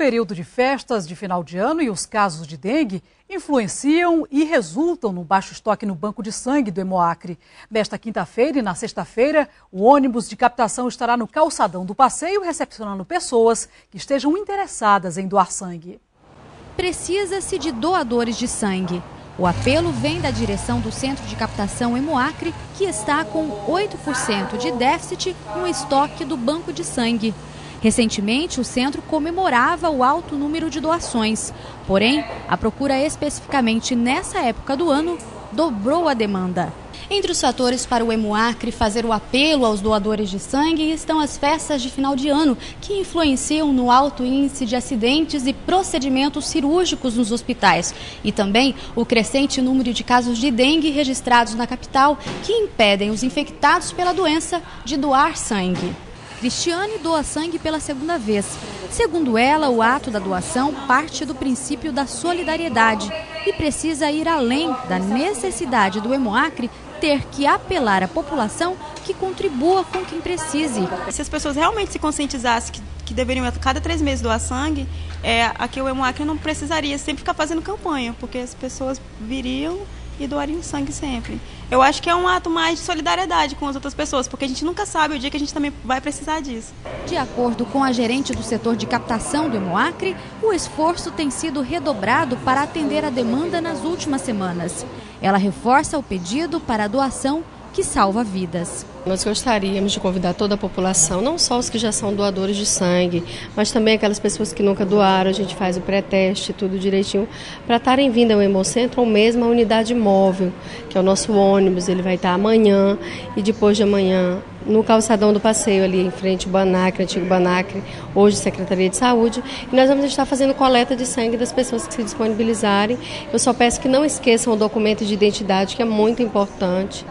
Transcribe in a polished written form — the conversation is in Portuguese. período de festas de final de ano e os casos de dengue influenciam e resultam no baixo estoque no banco de sangue do Hemoacre. Nesta quinta-feira e na sexta-feira, o ônibus de captação estará no calçadão do passeio, recepcionando pessoas que estejam interessadas em doar sangue. Precisa-se de doadores de sangue. O apelo vem da direção do Centro de Captação Hemoacre, que está com 8% de déficit no estoque do banco de sangue. Recentemente, o centro comemorava o alto número de doações. Porém, a procura especificamente nessa época do ano dobrou a demanda. Entre os fatores para o Hemoacre fazer o apelo aos doadores de sangue estão as festas de final de ano, que influenciam no alto índice de acidentes e procedimentos cirúrgicos nos hospitais. E também o crescente número de casos de dengue registrados na capital, que impedem os infectados pela doença de doar sangue. Cristiane doa sangue pela segunda vez. Segundo ela, o ato da doação parte do princípio da solidariedade e precisa ir além da necessidade do Hemoacre ter que apelar à população que contribua com quem precise. Se as pessoas realmente se conscientizassem que deveriam a cada 3 meses doar sangue, aqui o Hemoacre não precisaria sempre ficar fazendo campanha, porque as pessoas viriam e doariam sangue sempre. Eu acho que é um ato mais de solidariedade com as outras pessoas, porque a gente nunca sabe o dia que a gente também vai precisar disso. De acordo com a gerente do setor de captação do Hemoacre, o esforço tem sido redobrado para atender a demanda nas últimas semanas. Ela reforça o pedido para a doação que salva vidas. Nós gostaríamos de convidar toda a população, não só os que já são doadores de sangue, mas também aquelas pessoas que nunca doaram. A gente faz o pré-teste, tudo direitinho, para estarem vindo ao Hemocentro ou mesmo à unidade móvel, que é o nosso ônibus. Ele vai estar amanhã e depois de amanhã no calçadão do passeio, ali em frente ao Banacre, antigo Banacre, hoje Secretaria de Saúde. E nós vamos estar fazendo coleta de sangue das pessoas que se disponibilizarem. Eu só peço que não esqueçam o documento de identidade, que é muito importante.